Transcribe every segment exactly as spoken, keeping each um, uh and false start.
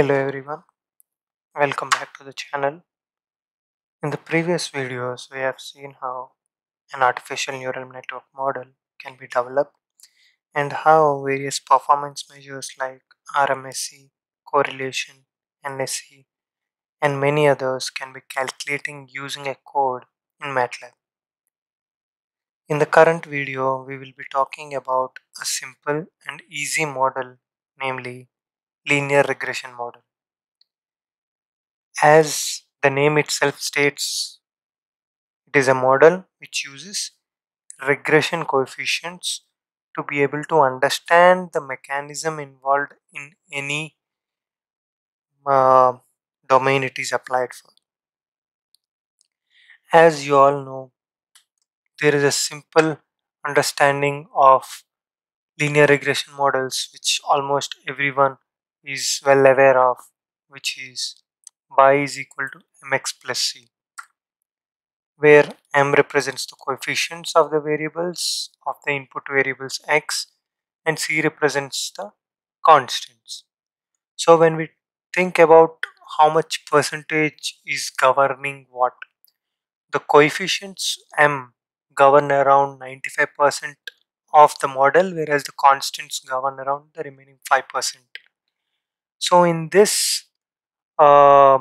Hello everyone, welcome back to the channel. In the previous videos we have seen how an artificial neural network model can be developed and how various performance measures like R M S E, correlation, N S C and many others can be calculating using a code in MATLAB. In the current video we will be talking about a simple and easy model, namely linear regression model. As the name itself states, it is a model which uses regression coefficients to be able to understand the mechanism involved in any uh, domain it is applied for. As you all know, there is a simple understanding of linear regression models which almost everyone is well aware of, which is y is equal to mx plus c, where m represents the coefficients of the variables of the input variables x and c represents the constants. So when we think about how much percentage is governing what, the coefficients m govern around ninety-five percent of the model, whereas the constants govern around the remaining five percent. So in this uh,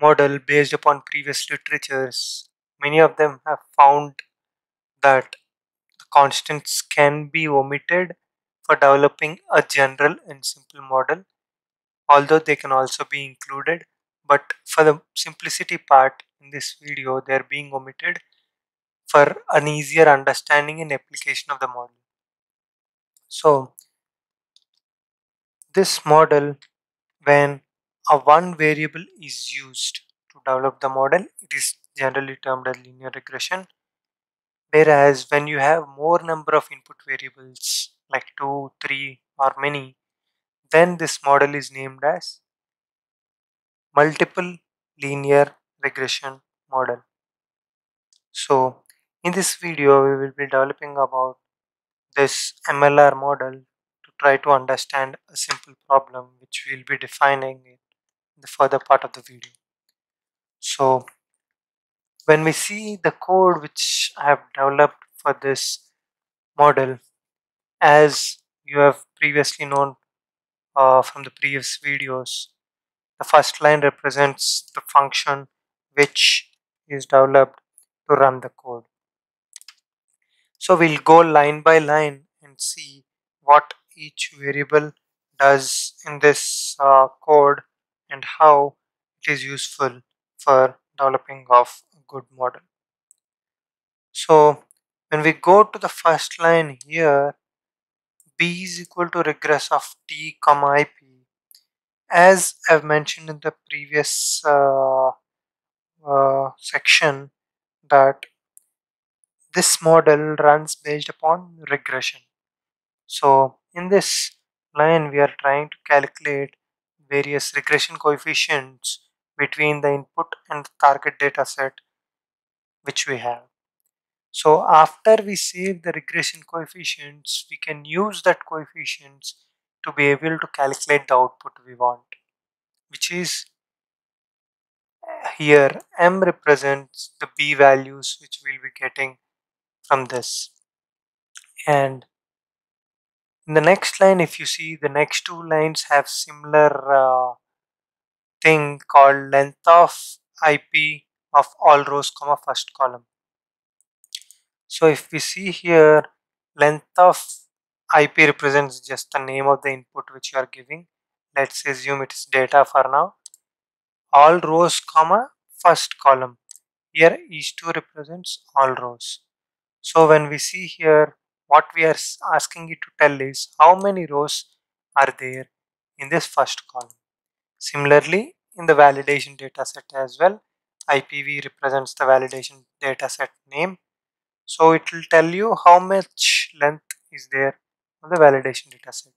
model, based upon previous literatures, many of them have found that the constants can be omitted for developing a general and simple model, although they can also be included, but for the simplicity part in this video they are being omitted for an easier understanding and application of the model. So this model, when a one variable is used to develop the model, it is generally termed as linear regression, whereas when you have more number of input variables like two, three or many, then this model is named as multiple linear regression model. So in this video we will be developing about this M L R model, try to understand a simple problem which we will be defining in the further part of the video. So when we see the code which I have developed for this model, as you have previously known uh, from the previous videos, the first line represents the function which is developed to run the code. So we'll go line by line and see what each variable does in this uh, code and how it is useful for developing of a good model. So when we go to the first line here, b is equal to regress of t comma ip, as I've mentioned in the previous uh, uh, section, that this model runs based upon regression. So in this line we are trying to calculate various regression coefficients between the input and the target data set which we have. So after we save the regression coefficients, we can use that coefficients to be able to calculate the output we want, which is here m represents the b values which we will be getting from this. And in the next line, if you see, the next two lines have similar uh, thing called length of I P of all rows comma first column. So if we see here, length of I P represents just the name of the input which you are giving. Let's assume it's data for now. All rows comma first column. Here each two represents all rows. So when we see here, what we are asking it to tell is how many rows are there in this first column. Similarly, in the validation data set as well, I P V represents the validation data set name. So it will tell you how much length is there on the validation data set.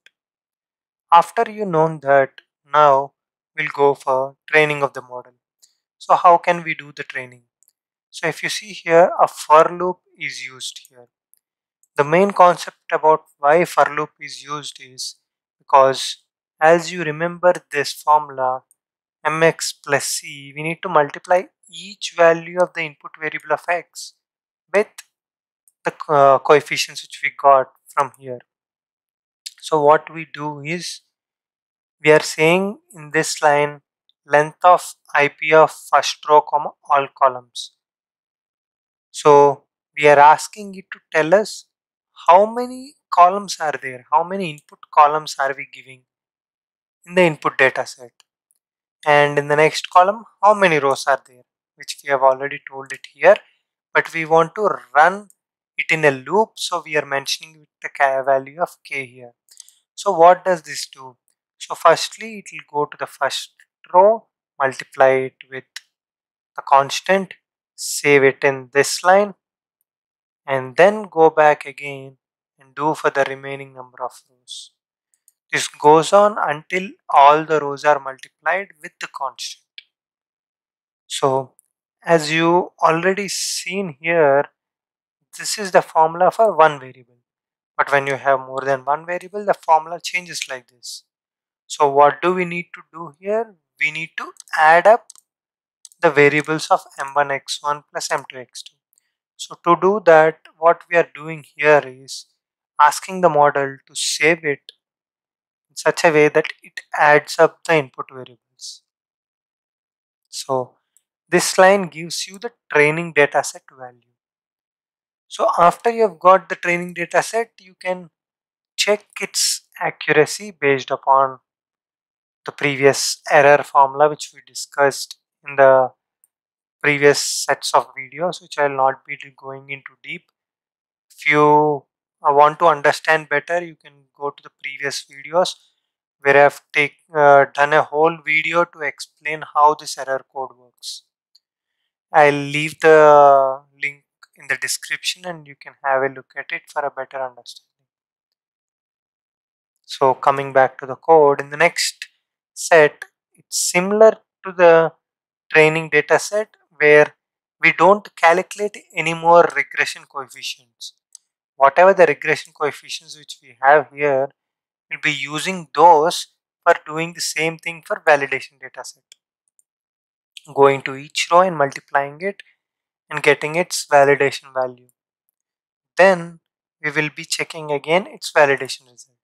After you know that, now we'll go for training of the model. So how can we do the training? So if you see here, a for loop is used here. The main concept about why for loop is used is because as you remember this formula, mx plus c, we need to multiply each value of the input variable of x with the uh, coefficients which we got from here. So what we do is, we are saying in this line, length of I P of first row comma all columns. So we are asking it to tell us how many columns are there, how many input columns are we giving in the input data set. And in the next column, how many rows are there, which we have already told it here, but we want to run it in a loop, so we are mentioning with the k value of k here. So what does this do? So firstly, it will go to the first row, multiply it with the constant, save it in this line, and then go back again and do for the remaining number of rows. This goes on until all the rows are multiplied with the constant. So as you already seen here, this is the formula for one variable. But when you have more than one variable, the formula changes like this. So what do we need to do here? We need to add up the variables of m one x one plus m two x two. So to do that, what we are doing here is asking the model to save it in such a way that it adds up the input variables. So this line gives you the training data set value. So after you have got the training data set, you can check its accuracy based upon the previous error formula which we discussed in the previous sets of videos, which I will not be going into deep. If you want to understand better, you can go to the previous videos where I have take, uh, done a whole video to explain how this error code works. I will leave the link in the description and you can have a look at it for a better understanding. So coming back to the code, in the next set, it's similar to the training data set where we don't calculate any more regression coefficients. Whatever the regression coefficients which we have here, we'll be using those for doing the same thing for validation data set. Going to each row and multiplying it and getting its validation value. Then we will be checking again its validation result.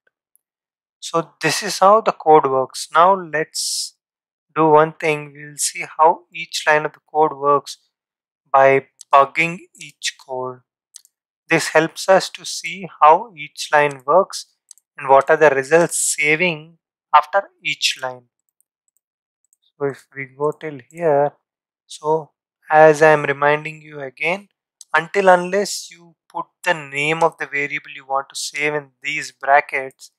So this is how the code works. Now let's do one thing. We will see how each line of the code works by bugging each code. This helps us to see how each line works and what are the results saving after each line. So if we go till here, so as I am reminding you again, until unless you put the name of the variable you want to save in these brackets,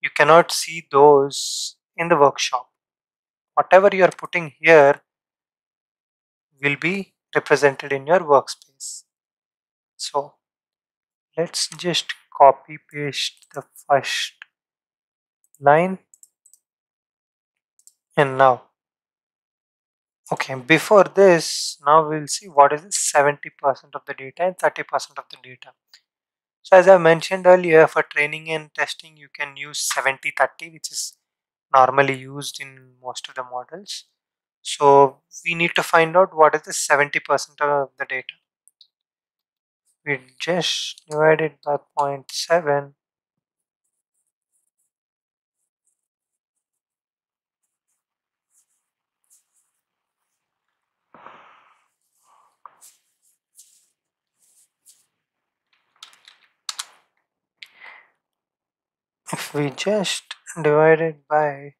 you cannot see those in the workshop. Whatever you are putting here will be represented in your workspace. So let's just copy paste the first line. And now, okay, before this, now we will see what is seventy percent of the data and thirty percent of the data. So as I mentioned earlier, for training and testing, you can use seventy thirty, which is normally used in most of the models. So we need to find out what is the seventy percent of the data. We just divide it by zero point seven. If we just divide it by,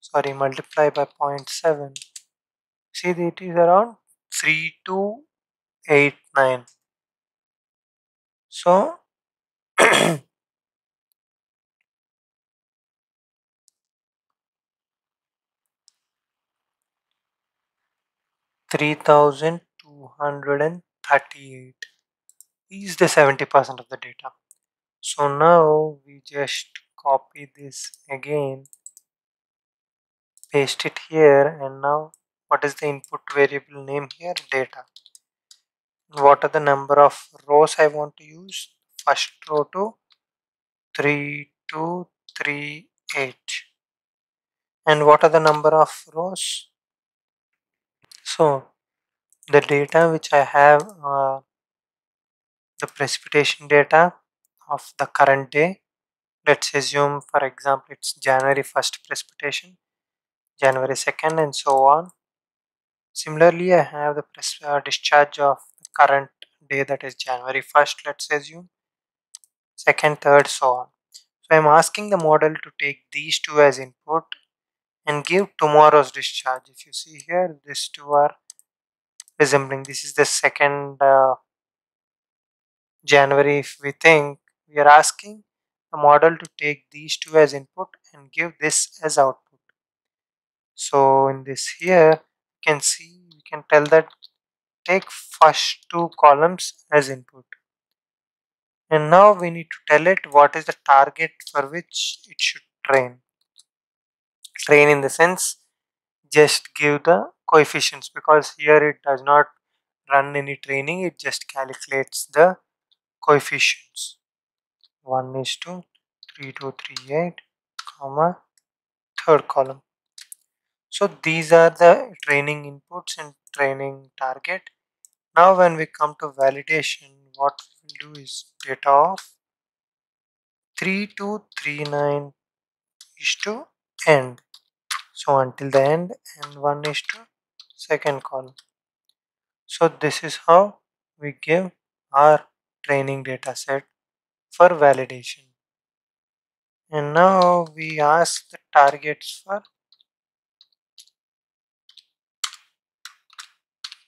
sorry, multiply by zero point seven, see that it is around three two eight nine. So three thousand two hundred thirty-eight is the seventy percent of the data. So now we just copy this again, paste it here, and now what is the input variable name here? Data. What are the number of rows I want to use? First row to three, two, three, eight. And what are the number of rows? So the data which I have are uh, the precipitation data of the current day. Let's assume, for example, it's January first precipitation, January second, and so on. Similarly, I have the pres uh, discharge of the current day, that is January first, let's assume, second, third, so on. So I'm asking the model to take these two as input and give tomorrow's discharge. If you see here, these two are resembling. This is the second uh, January, if we think. We are asking the model to take these two as input and give this as output. So in this here, you can see, we can tell that take first two columns as input. And now we need to tell it what is the target for which it should train. Train in the sense, just give the coefficients, because here it does not run any training, it just calculates the coefficients. one is to three two three eight, comma, third column. So these are the training inputs and training target. Now when we come to validation, what we will do is data of three two three nine is to end. So until the end, and one is to second column. So this is how we give our training data set for validation. And now we ask the targets for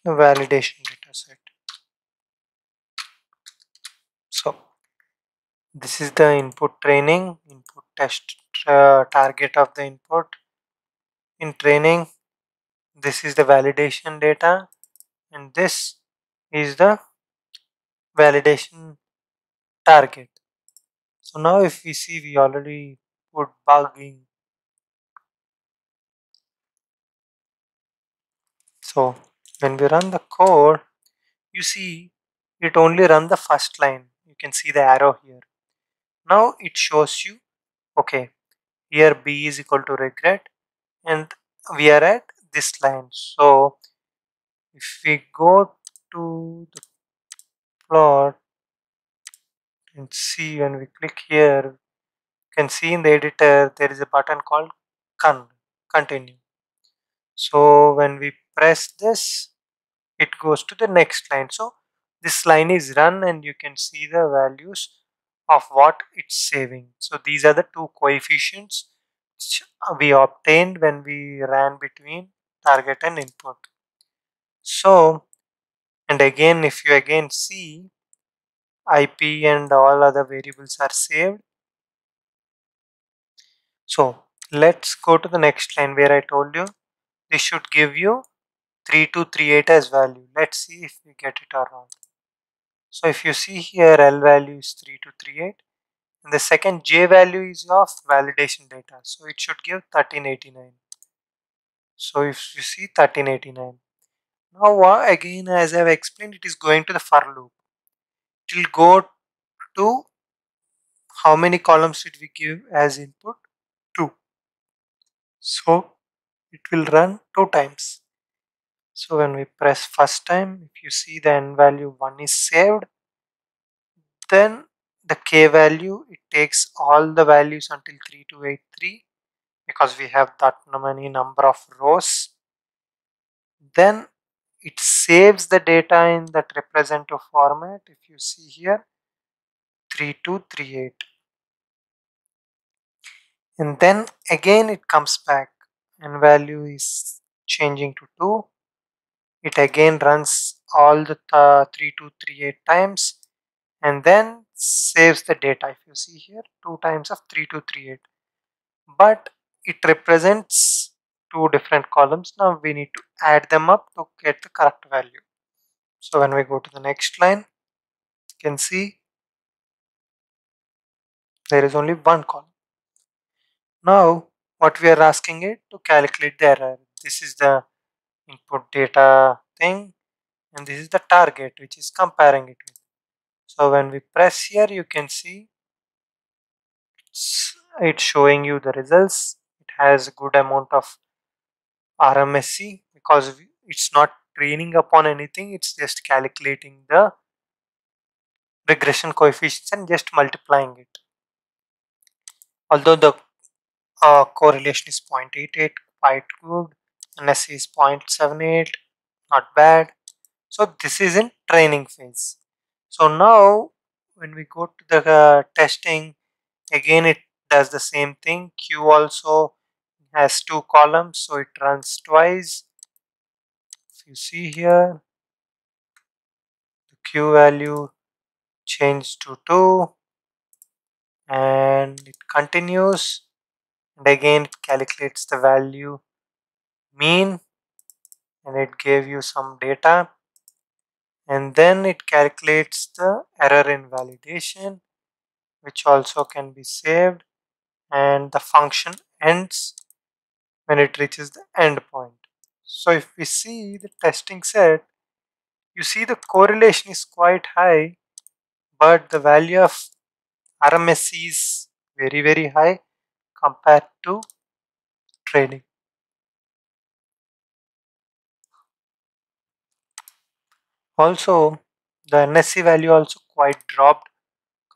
the validation data set. So this is the input training, input test uh, target of the input in training. This is the validation data, and this is the validation target. So now if we see, we already put bugging. So when we run the code, you see it only runs the first line. You can see the arrow here. Now it shows you, okay, here B is equal to regret and we are at this line. So if we go to the plot and see, when we click here, you can see in the editor there is a button called con continue. So when we press this, it goes to the next line. So this line is run and you can see the values of what it's saving. So these are the two coefficients which we obtained when we ran between target and input. So, and again, if you again see, I P and all other variables are saved. So let's go to the next line where I told you this should give you three two three eight as value. Let's see if we get it or not. So if you see here, L value is three two three eight, and the second J value is of validation data, so it should give thirteen eighty-nine. So if you see thirteen eighty-nine, now again, as I've explained, it is going to the for loop. It will go to how many columns did we give as input? Two. So it will run two times. So when we press first time, if you see the N value one is saved, then the K value, it takes all the values until three two eight three, because we have that many number of rows. Then it saves the data in that representative format. If you see here, three two three eight, and then again it comes back and value is changing to two. It again runs all the uh, three two three eight times and then saves the data. If you see here, two times of three two three eight, but it represents two different columns. Now we need to add them up to get the correct value. So when we go to the next line, you can see there is only one column. Now what we are asking it to calculate the error. This is the input data thing, and this is the target which is comparing it with. So when we press here, you can see it's it's showing you the results. It has a good amount of R M S E because it's not training upon anything, it's just calculating the regression coefficients and just multiplying it. Although the uh, correlation is zero point eight eight, quite good. N S C is zero point seven eight, not bad. So this is in training phase. So now when we go to the uh, testing, again it does the same thing. Q also has two columns, so it runs twice. If you see here, the Q value changed to two and it continues, and again it calculates the value mean and it gave you some data, and then it calculates the error invalidation, which also can be saved, and the function ends when it reaches the end point. So if we see the testing set, you see the correlation is quite high, but the value of R M S E is very very high compared to training. Also, the N S C value also quite dropped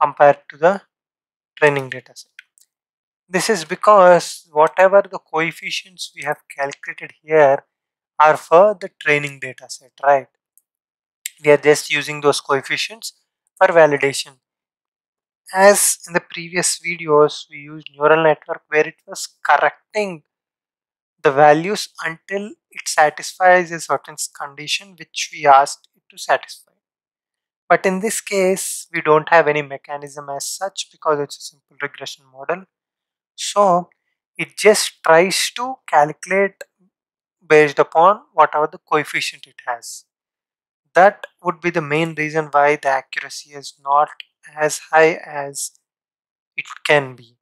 compared to the training dataset. This is because whatever the coefficients we have calculated here are for the training dataset, right? We are just using those coefficients for validation. As in the previous videos, we used neural network where it was correcting the values until it satisfies a certain condition which we asked it to satisfy. But in this case, we don't have any mechanism as such because it's a simple regression model. So it just tries to calculate based upon whatever the coefficient it has. That would be the main reason why the accuracy is not as high as it can be.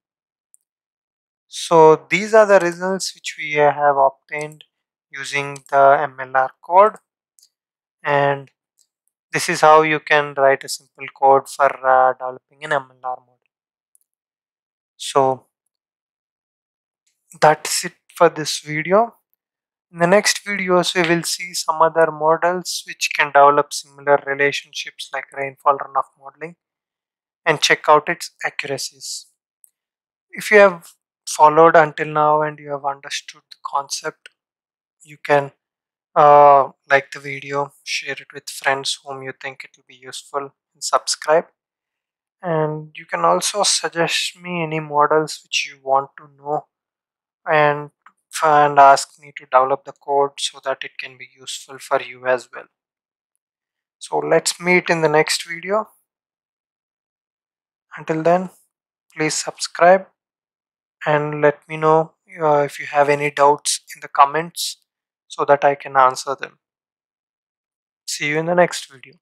So these are the results which we have obtained using the M L R code, and this is how you can write a simple code for uh, developing an M L R model. So that's it for this video. In the next videos, we will see some other models which can develop similar relationships like rainfall runoff modeling, and check out its accuracies. If you have followed until now and you have understood the concept, you can uh, like the video, share it with friends whom you think it will be useful, and subscribe. And you can also suggest me any models which you want to know and and ask me to develop the code so that it can be useful for you as well. So let's meet in the next video. Until then, please subscribe and let me know uh, if you have any doubts in the comments so that I can answer them. See you in the next video.